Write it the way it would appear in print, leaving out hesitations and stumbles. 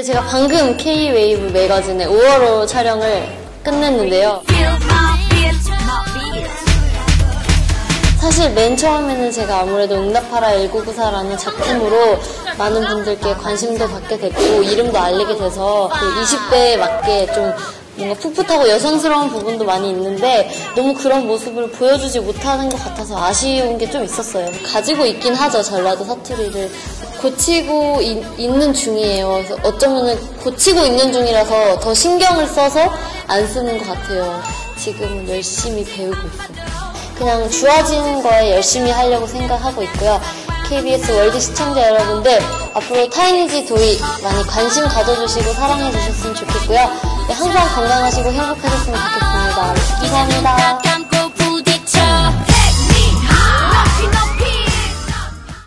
이제 제가 방금 K-Wave 매거진의 5월호 촬영을 끝냈는데요. 사실 맨 처음에는 제가 아무래도 응답하라 1994라는 작품으로 많은 분들께 관심도 받게 됐고 이름도 알리게 돼서 그 20대에 맞게 좀 뭔가 풋풋하고 여성스러운 부분도 많이 있는데 너무 그런 모습을 보여주지 못하는 것 같아서 아쉬운 게 좀 있었어요. 가지고 있긴 하죠. 전라도 사투리를 고치고 있는 중이에요. 그래서 어쩌면 고치고 있는 중이라서 더 신경을 써서 안 쓰는 것 같아요. 지금은 열심히 배우고 있어요. 그냥 주어진 거에 열심히 하려고 생각하고 있고요. KBS 월드 시청자 여러분들, 앞으로 타이니즈 도이 많이 관심 가져주시고 사랑해주셨으면 좋겠고요. 항상 건강하시고 행복하셨으면 좋겠습니다. 감사합니다.